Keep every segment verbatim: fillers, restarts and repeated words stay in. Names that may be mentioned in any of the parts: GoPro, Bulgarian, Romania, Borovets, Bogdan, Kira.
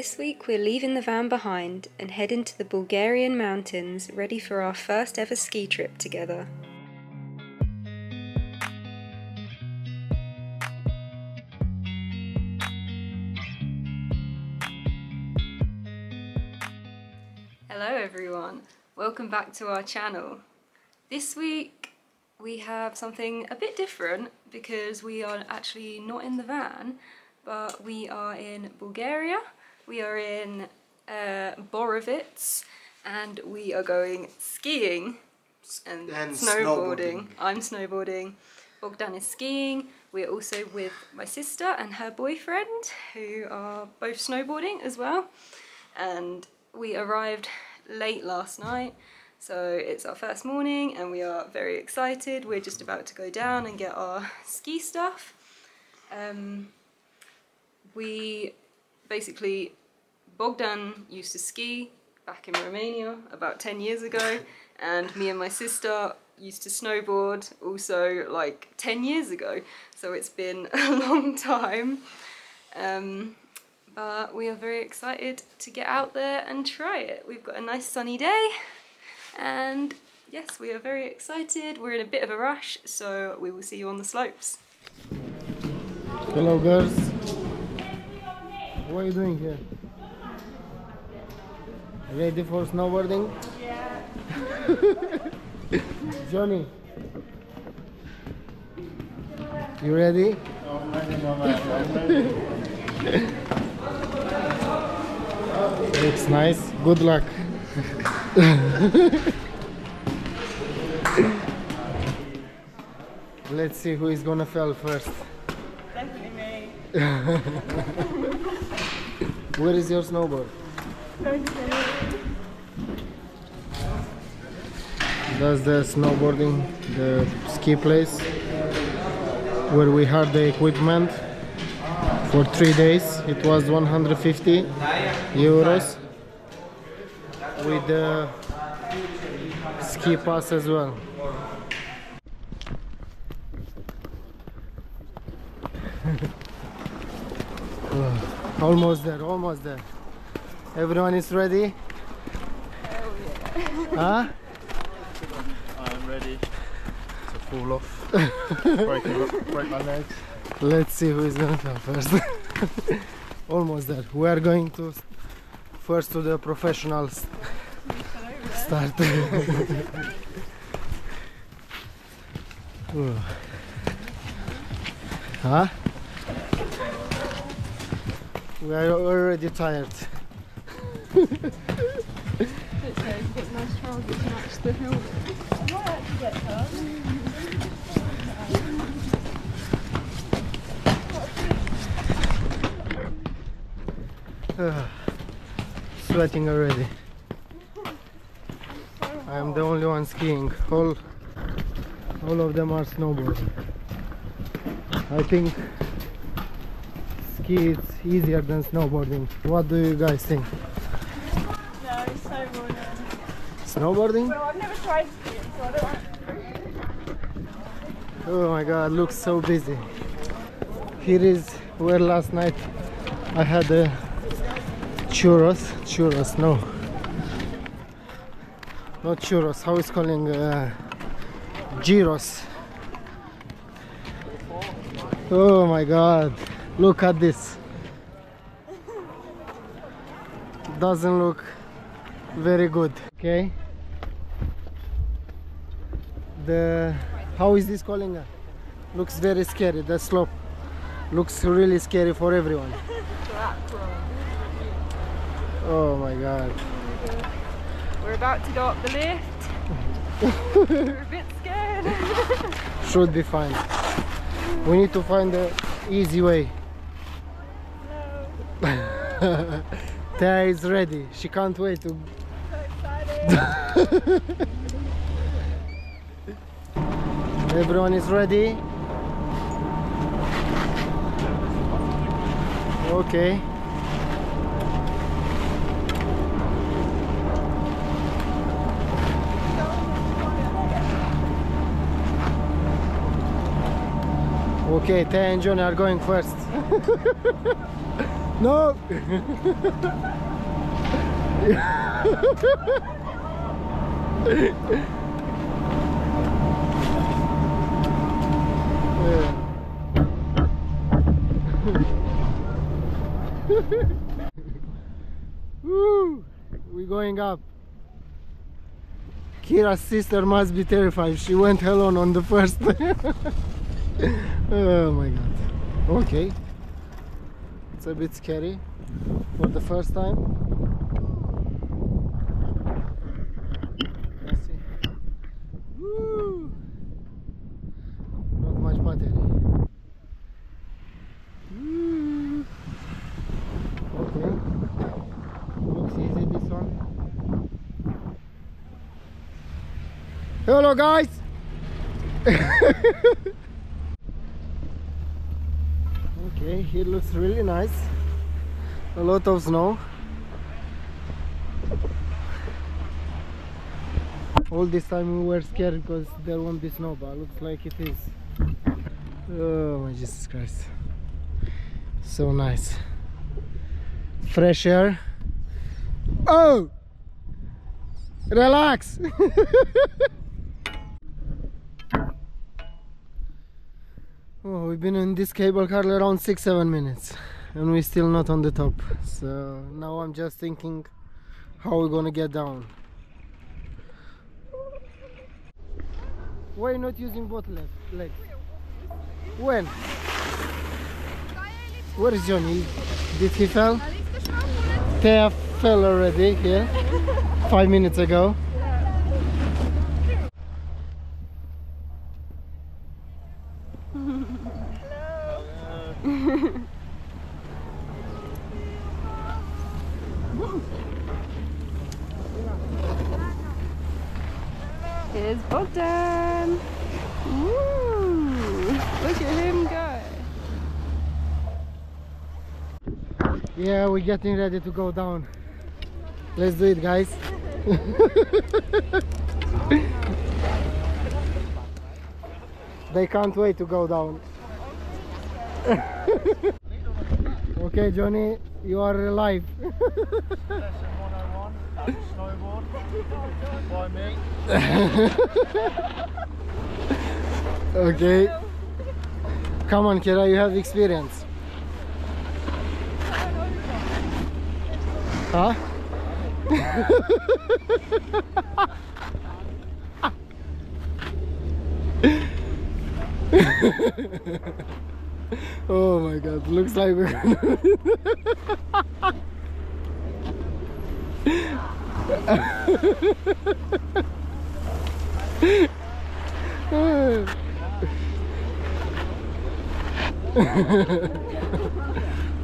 This week we're leaving the van behind and head into the Bulgarian mountains, ready for our first ever ski trip together. Hello everyone, welcome back to our channel. This week we have something a bit different because we are actually not in the van, but we are in Bulgaria. We are in uh, Borovets and we are going skiing and, and snowboarding. snowboarding. I'm snowboarding, Bogdan is skiing. We're also with my sister and her boyfriend who are both snowboarding as well. And we arrived late last night, so it's our first morning and we are very excited. We're just about to go down and get our ski stuff. Um, we basically, Bogdan used to ski back in Romania about ten years ago, and me and my sister used to snowboard also like ten years ago, so it's been a long time. Um, But we are very excited to get out there and try it. We've got a nice sunny day and yes, we are very excited. We're in a bit of a rush, so we will see you on the slopes. Hello girls. What are you doing here? Ready for snowboarding? Yeah. Johnny, you ready? I'm ready, I'm ready. Looks nice. Good luck. Let's see who is gonna fail first. Definitely me. Where is your snowboard? That's the snowboarding, the ski place where we had the equipment for three days. It was one hundred fifty euros with the ski pass as well. Almost there, almost there. Everyone is ready? Hell yeah. Huh? I'm ready to fall off. break, break my legs. Let's see who is going to first. Almost there. We are going to first to the professional st start. Huh? We are already tired. It's okay, you've got nice trousers to match the helmet. I might actually get tired. Uh, sweating already. I am the only one skiing. All, all of them are snowboarding. I think ski is easier than snowboarding. What do you guys think? No, it's snowboarding. Snowboarding? Well, I've never tried skiing, so I don't like to. Oh my god, looks so busy. Here is where last night I had a Churros, churros, no, not churros, how is calling, uh, gyros. Oh my god, look at this. Doesn't look very good, okay. The, how is this calling? Looks very scary, the slope looks really scary for everyone. Oh my god. We're about to go up the lift. We're a bit scared. Should be fine. We need to find the easy way. No. Thea is ready. She can't wait to... I'm so excited. Everyone is ready? Okay. Okay, Thea and Johnny are going first. No! Woo! We're going up. Kira's sister must be terrified. She went alone on the first. Oh my god. Okay. It's a bit scary for the first time. Let's see. Woo! Not much battery. Woo! Okay. Looks easy, this one. Hello guys! Okay, it looks really nice. A lot of snow. All this time we were scared because there won't be snow, but looks like it is. Oh my Jesus Christ. So nice. Fresh air. Oh! Relax! Oh, we've been in this cable car around six seven minutes and we're still not on the top, so now I'm just thinking how we're gonna get down. Why not using both legs? When? Where is Johnny? Did he fall? Thea fell already here, yeah? Five minutes ago. Here's Bogdan! Woo! Look at him go! Yeah, we're getting ready to go down. Let's do it, guys! They can't wait to go down. Okay, Johnny, you are alive. Snowboard by me. Okay. Come on, Kira, you have experience. Huh? Oh my god, looks like we're gonna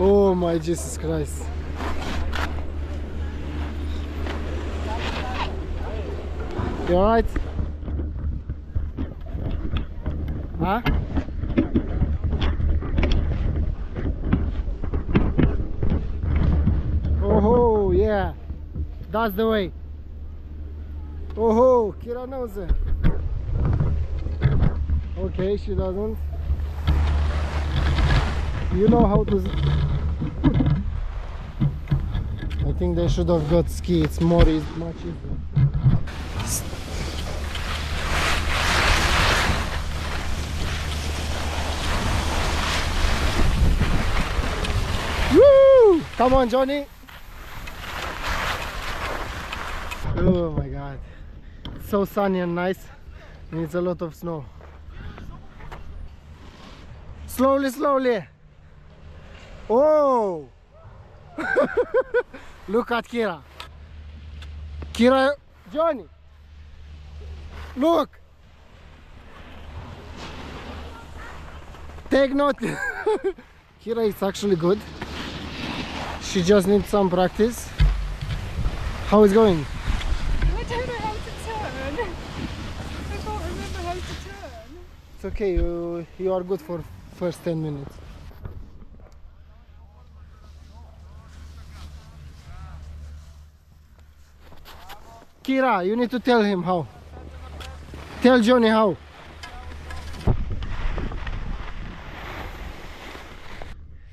Oh my Jesus Christ. You alright? Huh? Oh yeah. That's the way. Oh ho, Kira knows it. Okay, she doesn't. You know how to. I think they should have got ski. It's more is much easier. Woo! Come on, Johnny. Oh my god, it's so sunny and nice, and it's a lot of snow. Slowly, slowly. Oh! Look at Kira. Kira, Johnny. Look. Take note. Kira is actually good. She just needs some practice. How is it going? It's okay, you, you are good for first ten minutes. Kira, you need to tell him how. Tell Johnny how.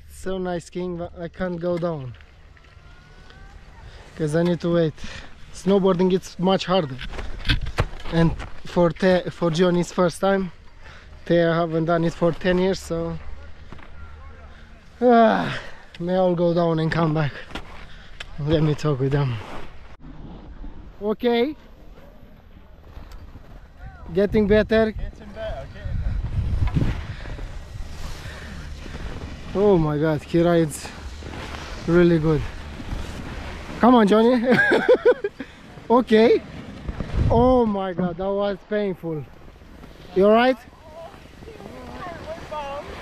It's so nice skiing, but I can't go down because I need to wait. Snowboarding it's much harder, and for te for Johnny's first time, they haven't done it for ten years, so ah, may all go down and come back. Let me talk with them. Okay, getting better. Oh my god, Kira is really good. Come on, Johnny. Okay. Oh my god, that was painful. You alright?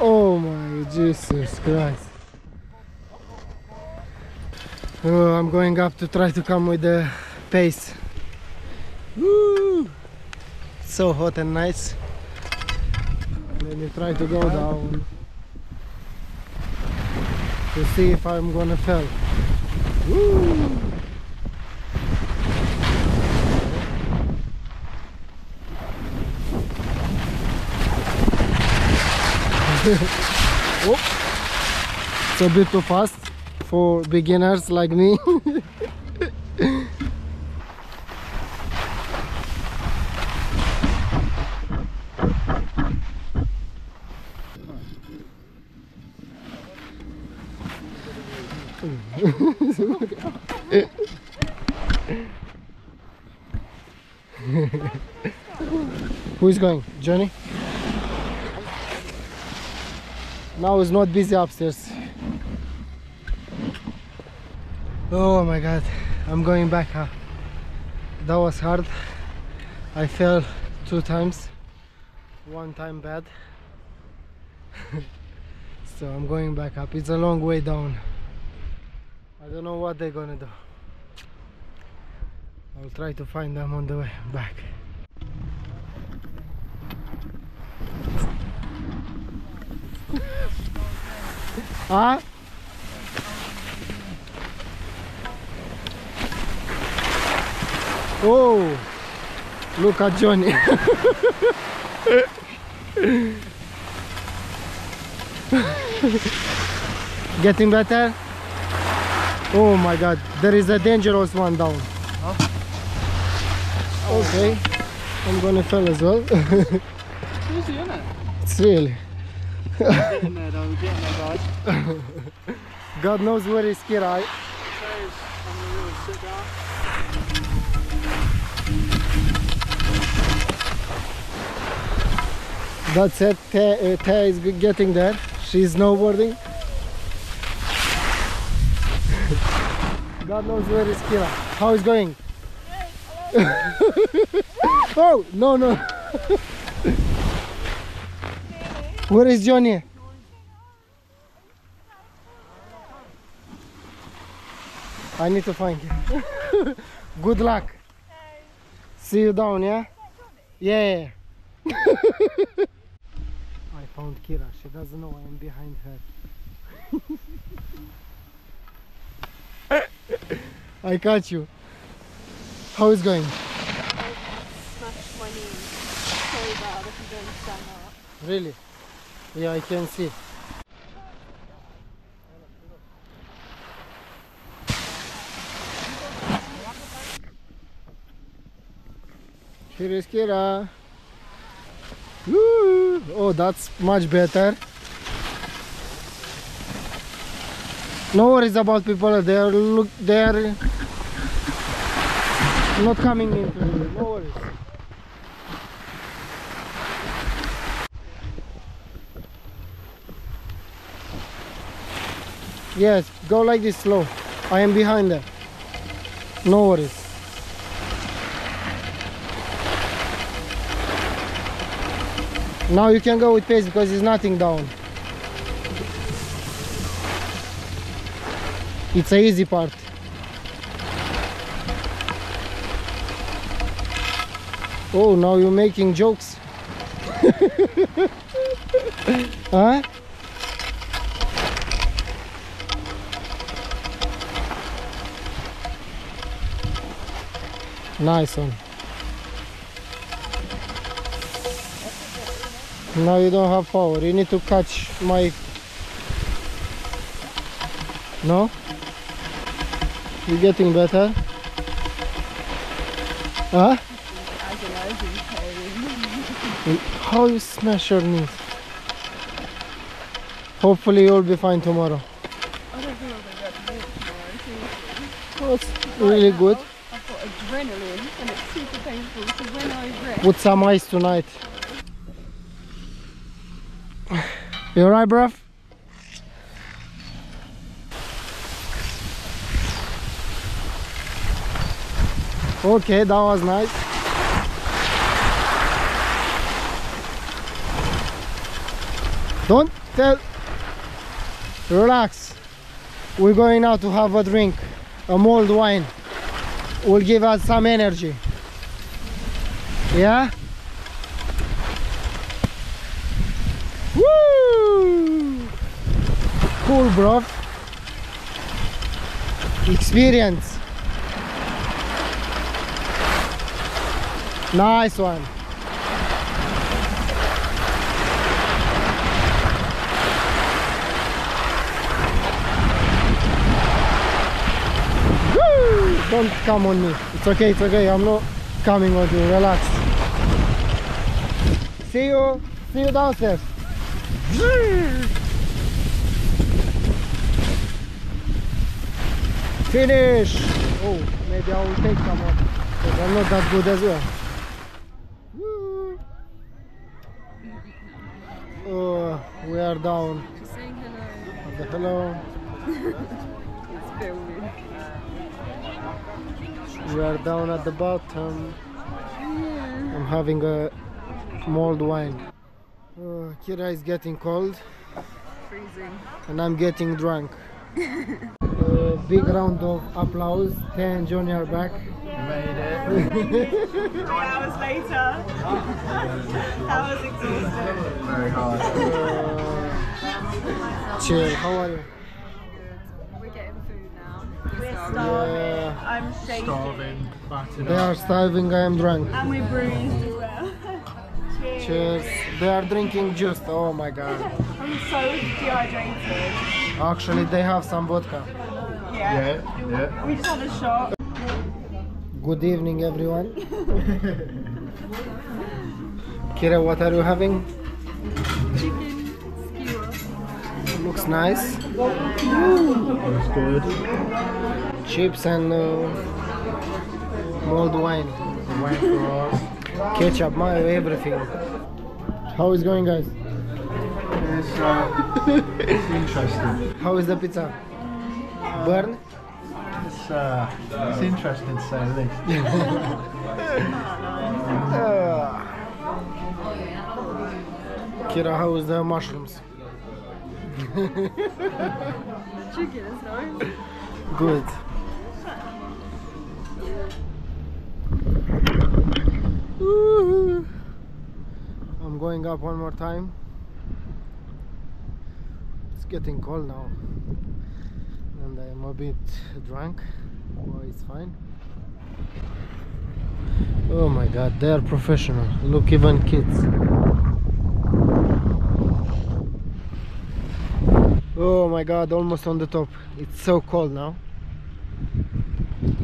Oh my Jesus Christ. Oh, I'm going up to try to come with the pace. Woo! So hot and nice. Let me try to go down. To see if I'm gonna fail. Woo! Oh, it's a bit too fast for beginners like me. Who is going? Johnny? Now it's not busy upstairs. Oh my god, I'm going back up. That was hard. I fell two times. One time bad. So I'm going back up. It's a long way down. I don't know what they're gonna do. I'll try to find them on the way back. Huh? Oh, look at Johnny. Getting better? Oh my god, there is a dangerous one down. Huh? Okay, I'm gonna fall as well. It's really. We're getting there though, we're getting there, guys. God knows where is Kira. That's it, Thea uh, is getting there. She's snowboarding. God knows where is Kira. How is going? Oh, no, no. Where is Johnny? I need to find him. Good luck. See you down, yeah? Yeah. I found Kira. She doesn't know I'm behind her. I caught you. How is it going? I smashed my knee so bad I can barely stand up. Really? Yeah, I can see. Here is Kira. Woo! Oh, that's much better. No worries about people. They are look. They are not coming into it. No worries. Yes, go like this slow. I am behind them. No worries. Now you can go with pace because there's nothing down. It's an easy part. Oh, now you're making jokes. Huh? Nice one. Now you don't have power. You need to catch my No? You're getting better? Huh? I don't know, I've been tired. How you smash your knees? Hopefully you'll be fine tomorrow. I don't feel like I got to do it tomorrow. Well, it's really right good. I've got adrenaline and it's super painful because when I rest... Put some ice tonight. You alright, bruv? Okay, that was nice. Don't tell. Relax. We're going now to have a drink, a mulled wine. Will give us some energy. Yeah? Woo! Cool, bro. Experience. Nice one. Woo! Don't come on me. It's okay, it's okay. I'm not coming on you. Relax. See you. See you downstairs. Finish. Oh, maybe I will take some more. But I'm not that good as well. Oh, we are down. Just saying hello. Hello. It's very weird. We are down at the bottom. Yeah. I'm having a mulled wine. Uh, Kira is getting cold. Freezing. And I'm getting drunk. uh, big round of applause. Tay and Johnny are back. Made it. Three hours later, that was exhausting. Very hard. Uh, chill, how are you? Good. We're getting food now. We're starving. Yeah. I'm shaking. Starving, battered up. They are starving, I am drunk. And we bruised as well. Cheers. Cheers. They are drinking juice, oh my god. I'm so dehydrated. Actually, they have some vodka. Yeah. Yeah. yeah. We just had a shot. Good evening, everyone. Kira, what are you having? Chicken skewer. Looks nice. Looks good. Chips and uh, mulled wine. Wine for ketchup, mayo, everything. How is it going, guys? It's, uh, it's interesting. How is the pizza? Burn? It's, uh, it's interesting to say the least. uh, Kira, how is the mushrooms? Chicken is nice. Good. I'm going up one more time. It's getting cold now. And I'm a bit drunk, but it's fine. Oh my god, they are professional. Look, even kids. Oh my god, almost on the top. It's so cold now.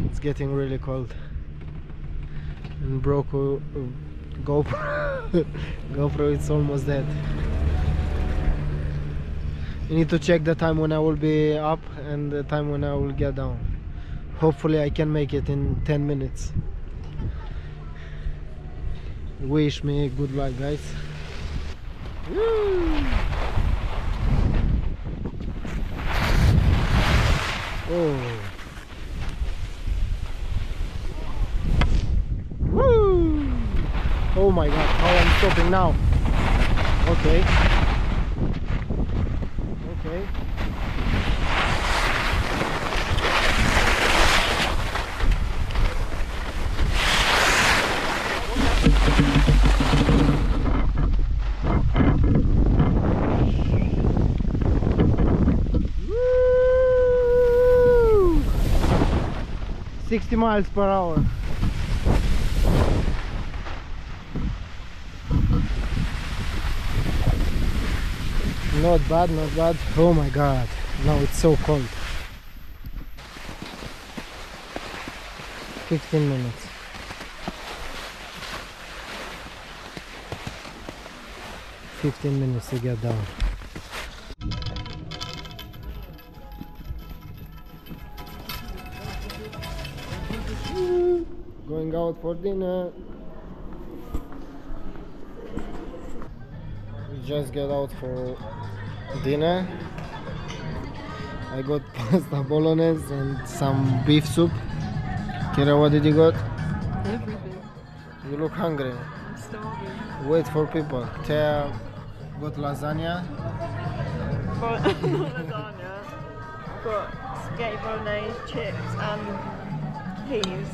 It's getting really cold. And broke uh, GoPro. GoPro, it's almost dead. You need to check the time when I will be up and the time when I will get down. Hopefully I can make it in ten minutes. Wish me good luck, guys. Woo! Oh. Woo! Oh my god, how I'm stopping now. Okay. Okay. Woo! sixty miles per hour. Not bad, not bad. Oh my god, now it's so cold. fifteen minutes. fifteen minutes to get down. Going out for dinner. We just get out for dinner. I got pasta bolognese and some beef soup. Kira, what did you got? Everything. You look hungry. Sorry. Wait for people. Tea got lasagna. Got lasagna. Got spaghetti bolognese, chips, and peas.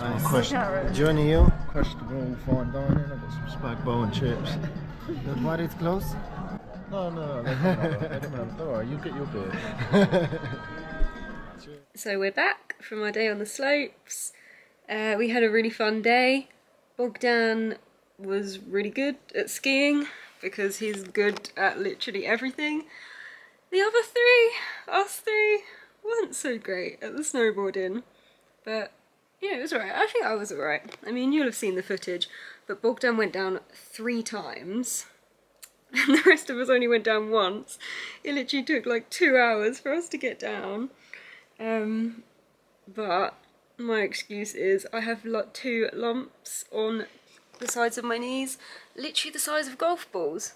Nice. Question. Johnny, you? Question going fine dining. I got some spag bowl and chips. The party's close. No, no, no, no, alright, you get your beer. So we're back from our day on the slopes. Uh, we had a really fun day. Bogdan was really good at skiing because he's good at literally everything. The other three, us three, wasn't so great at the snowboarding. But yeah, it was alright. I think I was alright. I mean, you'll have seen the footage, but Bogdan went down three times. And the rest of us only went down once. It literally took like two hours for us to get down. Um, but my excuse is I have two lumps on the sides of my knees, literally the size of golf balls,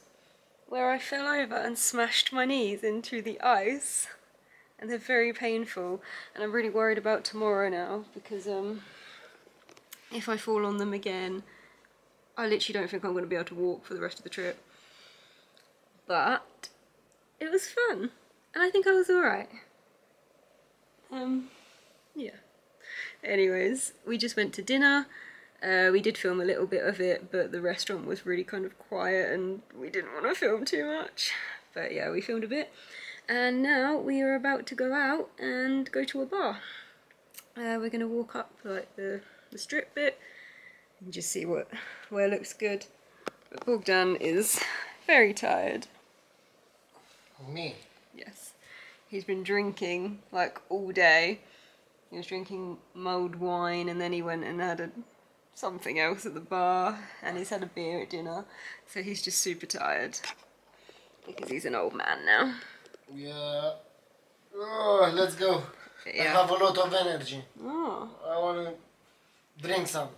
where I fell over and smashed my knees into the ice. And they're very painful. And I'm really worried about tomorrow now, because um, if I fall on them again, I literally don't think I'm going to be able to walk for the rest of the trip. But it was fun, and I think I was alright. Um, yeah. Anyways, we just went to dinner. Uh, we did film a little bit of it, but the restaurant was really kind of quiet and we didn't want to film too much. But yeah, we filmed a bit. And now we are about to go out and go to a bar. Uh, we're going to walk up like the, the strip bit and just see what where looks good. But Bogdan is very tired. Me? Yes. He's been drinking like all day. He was drinking mulled wine, and then he went and had a, something else at the bar, and he's had a beer at dinner, so he's just super tired because he's an old man now. Yeah. Oh, let's go. Yeah. I have a lot of energy. Oh. I want to drink something.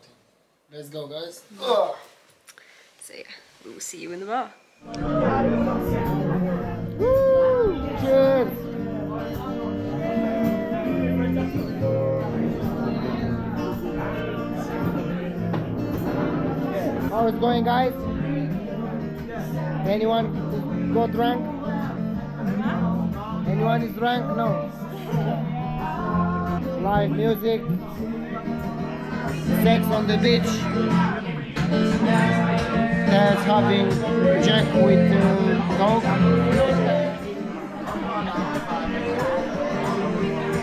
Let's go, guys. Mm-hmm. Oh. So yeah, we will see you in the bar. Woo! Cheers! How it's going, guys? Anyone got drunk? Anyone is drunk? No. Live music. Sex on the beach. That's having Jack with uh, Coke.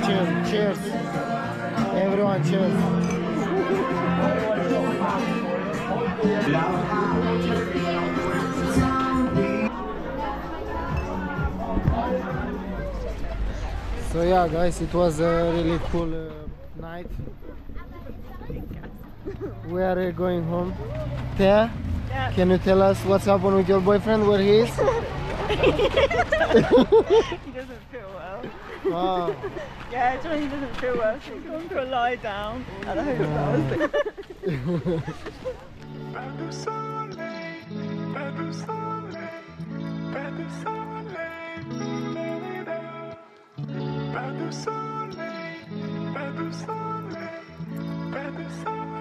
Cheers, cheers. Everyone, cheers. So yeah, guys, it was a really cool uh, night. We are uh, going home. There. Can you tell us what's happened with your boyfriend, where he is? He doesn't feel well. Wow. Yeah, Johnny doesn't feel well, so he's going to lie down at a hotel.